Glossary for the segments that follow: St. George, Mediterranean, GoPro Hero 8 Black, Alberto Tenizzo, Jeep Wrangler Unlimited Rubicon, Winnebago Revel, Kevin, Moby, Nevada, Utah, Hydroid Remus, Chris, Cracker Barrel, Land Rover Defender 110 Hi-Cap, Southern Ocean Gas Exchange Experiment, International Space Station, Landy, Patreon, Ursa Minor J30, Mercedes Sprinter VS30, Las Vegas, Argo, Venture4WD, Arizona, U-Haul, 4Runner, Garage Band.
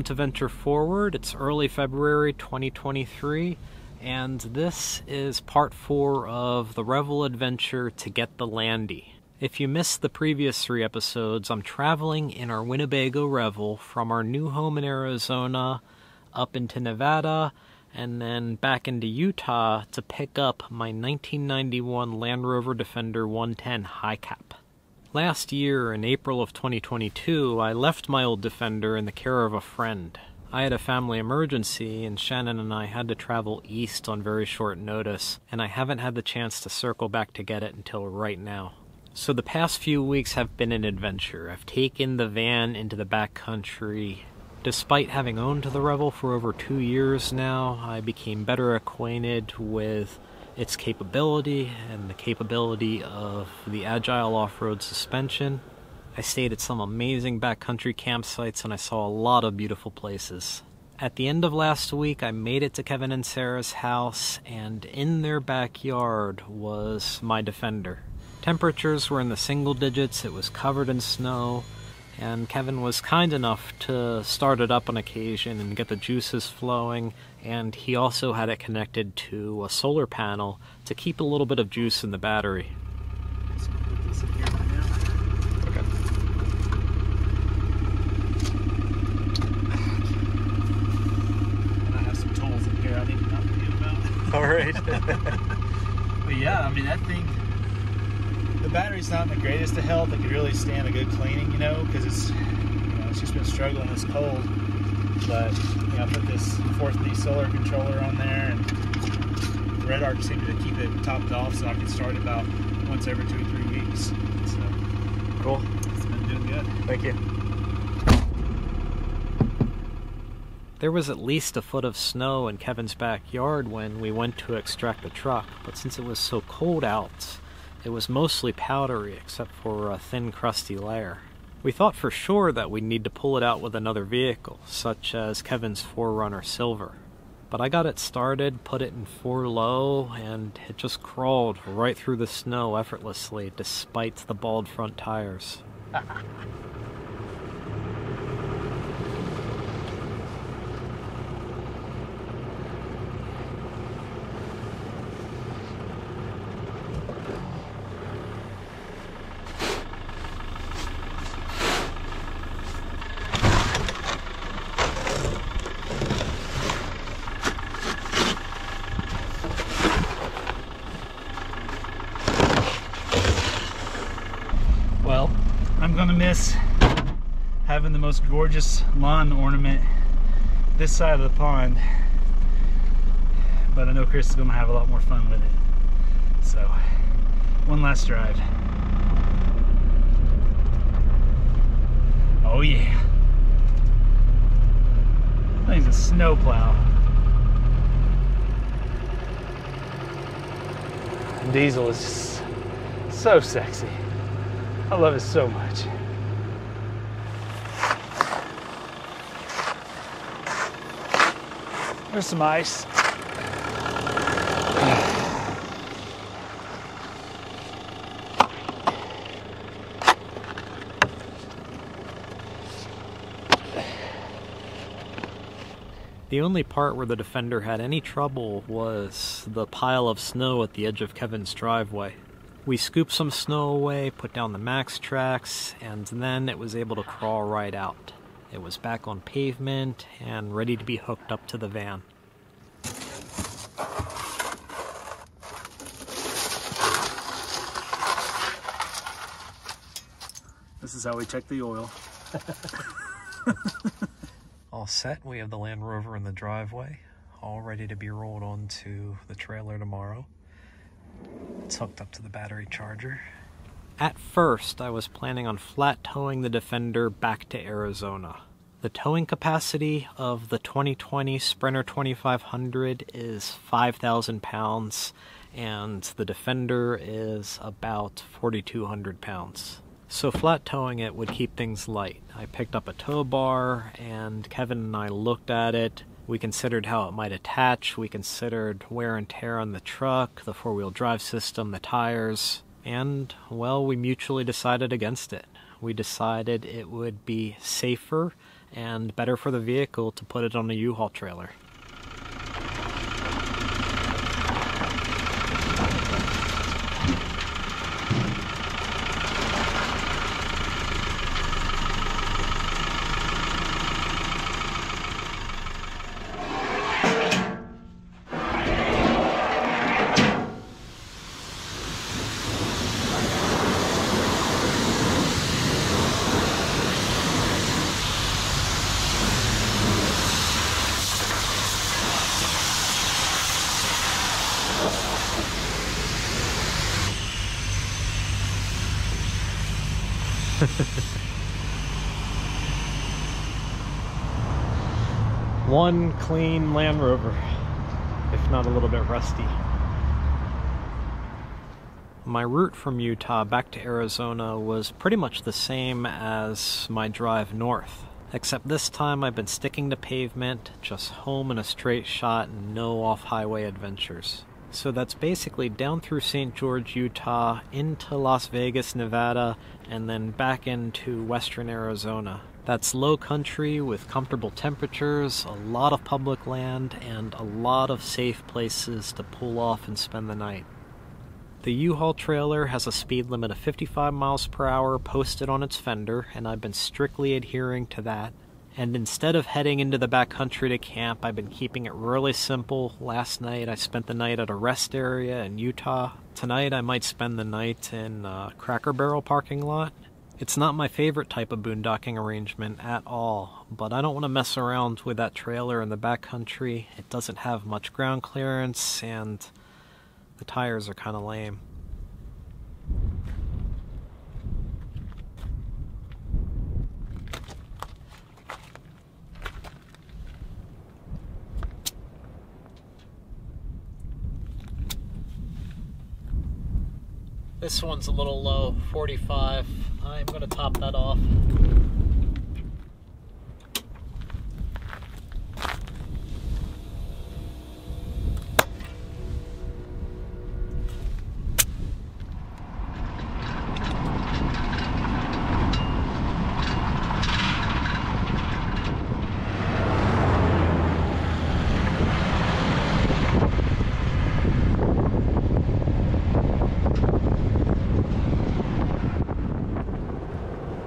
Welcome to Venture Forward. It's early February 2023, and this is part 4 of the Revel adventure to get the Landy. If you missed the previous 3 episodes, I'm traveling in our Winnebago Revel from our new home in Arizona up into Nevada, and then back into Utah to pick up my 1991 Land Rover Defender 110 Hi-Cap. Last year, in April of 2022, I left my old Defender in the care of a friend. I had a family emergency, and Shannon and I had to travel east on very short notice, and I haven't had the chance to circle back to get it until right now. So the past few weeks have been an adventure. I've taken the van into the backcountry. Despite having owned the Revel for over 2 years now, I became better acquainted with its capability and the capability of the agile off-road suspension. I stayed at some amazing backcountry campsites and I saw a lot of beautiful places. At the end of last week, I made it to Kevin and Sarah's house, and in their backyard was my Defender. Temperatures were in the single digits, it was covered in snow, and Kevin was kind enough to start it up on occasion and get the juices flowing, and he also had it connected to a solar panel to keep a little bit of juice in the battery. Okay. I have some tools in here I need to talk to you about. Alright. But yeah, I mean, that thing, the battery's not in the greatest of health. It could really stand a good cleaning, you know, because it's just been struggling this cold. But you know, I put this 4th solar controller on there, and the red arc seemed to keep it topped off, so I can start about once every 2 or 3 weeks. So cool. It's been doing good. Thank you. There was at least a foot of snow in Kevin's backyard when we went to extract the truck, but since it was so cold out, it was mostly powdery except for a thin, crusty layer. We thought for sure that we'd need to pull it out with another vehicle, such as Kevin's 4Runner Silver. But I got it started, put it in 4-low, and it just crawled right through the snow effortlessly, despite the bald front tires. Miss having the most gorgeous lawn ornament this side of the pond, but I know Chris is going to have a lot more fun with it, so one last drive. Oh yeah, that thing's a snowplow. Diesel is just so sexy. I love it so much. There's some ice. The only part where the Defender had any trouble was the pile of snow at the edge of Kevin's driveway. We scooped some snow away, put down the max tracks, and then it was able to crawl right out. It was back on pavement and ready to be hooked up to the van. This is how we check the oil. All set, we have the Land Rover in the driveway, all ready to be rolled onto the trailer tomorrow. It's hooked up to the battery charger. At first, I was planning on flat towing the Defender back to Arizona. The towing capacity of the 2020 Sprinter 2500 is 5,000 pounds, and the Defender is about 4,200 pounds. So flat towing it would keep things light. I picked up a tow bar, and Kevin and I looked at it. We considered how it might attach, we considered wear and tear on the truck, the four-wheel drive system, the tires, and, well, we mutually decided against it. We decided it would be safer and better for the vehicle to put it on a U-Haul trailer. One clean Land Rover, if not a little bit rusty. My route from Utah back to Arizona was pretty much the same as my drive north, except this time I've been sticking to pavement, just home in a straight shot, no off-highway adventures. So that's basically down through St. George, Utah, into Las Vegas, Nevada, and then back into western Arizona. That's low country with comfortable temperatures, a lot of public land, and a lot of safe places to pull off and spend the night. The U-Haul trailer has a speed limit of 55 miles per hour posted on its fender, and I've been strictly adhering to that. And instead of heading into the backcountry to camp, I've been keeping it really simple. Last night I spent the night at a rest area in Utah. Tonight I might spend the night in a Cracker Barrel parking lot. It's not my favorite type of boondocking arrangement at all, but I don't want to mess around with that trailer in the backcountry. It doesn't have much ground clearance, and the tires are kind of lame. This one's a little low, 45. I'm going to top that off.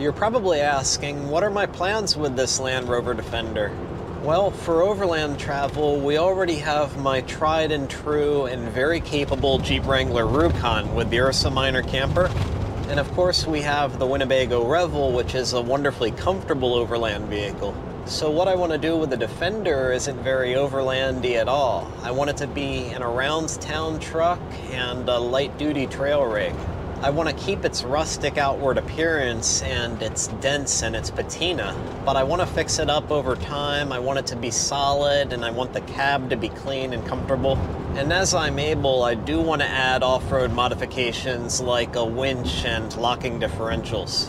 You're probably asking, what are my plans with this Land Rover Defender? Well, for overland travel, we already have my tried and true and very capable Jeep Wrangler Rubicon with the Ursa Minor camper. And of course, we have the Winnebago Revel, which is a wonderfully comfortable overland vehicle. So what I want to do with the Defender isn't very overlandy at all. I want it to be an around-town truck and a light-duty trail rig. I want to keep its rustic outward appearance and its dents and its patina, but I want to fix it up over time. I want it to be solid, and I want the cab to be clean and comfortable. And as I'm able, I do want to add off-road modifications like a winch and locking differentials.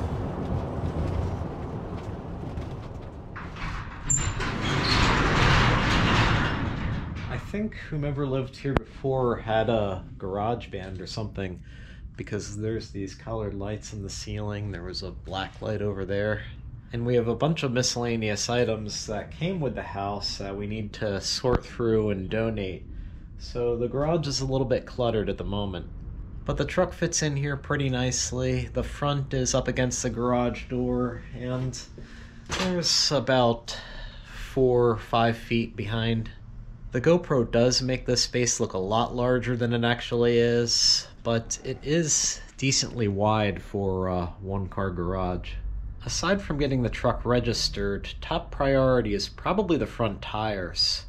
I think whomever lived here before had a garage band or something, because there's these colored lights in the ceiling. There was a black light over there. And we have a bunch of miscellaneous items that came with the house that we need to sort through and donate. So the garage is a little bit cluttered at the moment. But the truck fits in here pretty nicely. The front is up against the garage door, and there's about 4 or 5 feet behind. The GoPro does make this space look a lot larger than it actually is, but it is decently wide for a one-car garage. Aside from getting the truck registered, top priority is probably the front tires.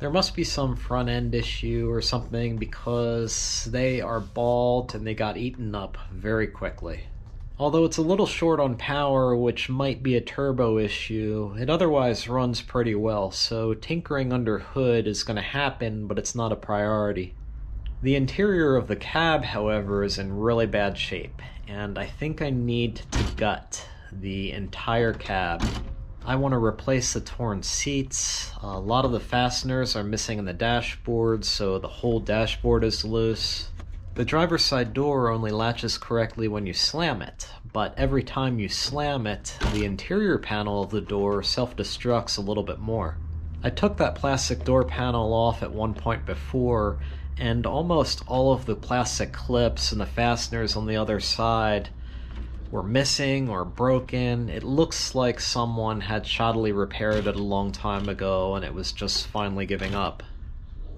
There must be some front-end issue or something, because they are bald and they got eaten up very quickly. Although it's a little short on power, which might be a turbo issue, it otherwise runs pretty well, so tinkering under hood is going to happen, but it's not a priority. The interior of the cab, however, is in really bad shape, and I think I need to gut the entire cab. I want to replace the torn seats. A lot of the fasteners are missing in the dashboard, so the whole dashboard is loose. The driver's side door only latches correctly when you slam it, but every time you slam it, the interior panel of the door self-destructs a little bit more. I took that plastic door panel off at one point before, and almost all of the plastic clips and the fasteners on the other side were missing or broken. It looks like someone had shoddily repaired it a long time ago and it was just finally giving up.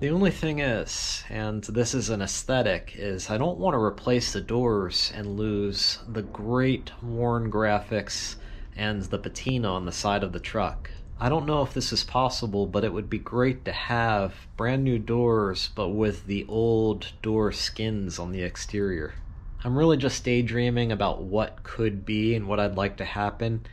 The only thing is, and this is an aesthetic, is I don't want to replace the doors and lose the great worn graphics and the patina on the side of the truck. I don't know if this is possible, but it would be great to have brand new doors, but with the old door skins on the exterior. I'm really just daydreaming about what could be and what I'd like to happen.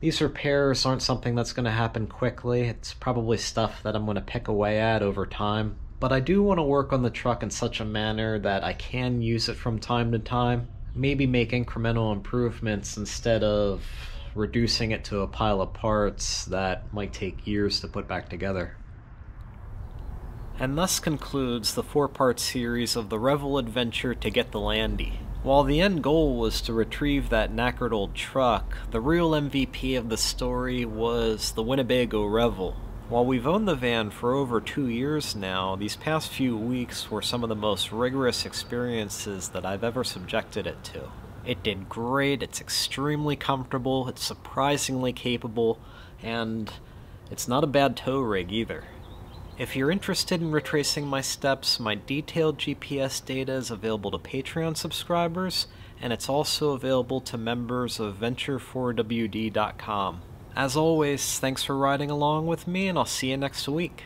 These repairs aren't something that's going to happen quickly. It's probably stuff that I'm going to pick away at over time. But I do want to work on the truck in such a manner that I can use it from time to time. Maybe make incremental improvements instead of reducing it to a pile of parts that might take years to put back together. And thus concludes the four-part series of the Revel adventure to get the Landy. While the end goal was to retrieve that knackered old truck, the real MVP of the story was the Winnebago Revel. While we've owned the van for over 2 years now, these past few weeks were some of the most rigorous experiences that I've ever subjected it to. It did great, it's extremely comfortable, it's surprisingly capable, and it's not a bad tow rig either. If you're interested in retracing my steps, my detailed GPS data is available to Patreon subscribers, and it's also available to members of Venture4WD.com. As always, thanks for riding along with me, and I'll see you next week.